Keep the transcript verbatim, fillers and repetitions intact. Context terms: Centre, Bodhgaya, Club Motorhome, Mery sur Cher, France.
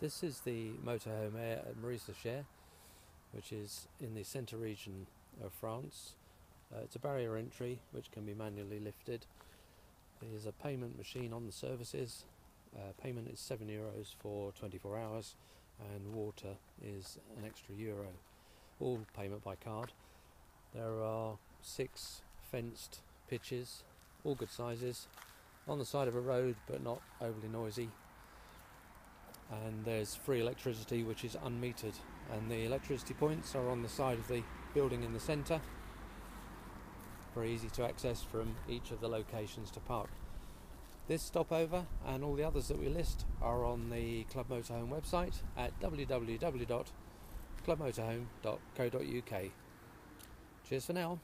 This is the motorhome air at Mery sur Cher, which is in the Centre region of France. Uh, it's a barrier entry which can be manually lifted. There's a payment machine on the services. Uh, payment is seven euros for twenty-four hours, and water is an extra euro. All payment by card. There are six fenced pitches, all good sizes, on the side of a road but not overly noisy. And there's free electricity, which is unmetered, and the electricity points are on the side of the building in the centre. Very easy to access from each of the locations to park. This stopover and all the others that we list are on the Club Motorhome website at w w w dot club motorhome dot co dot u k. Cheers for now.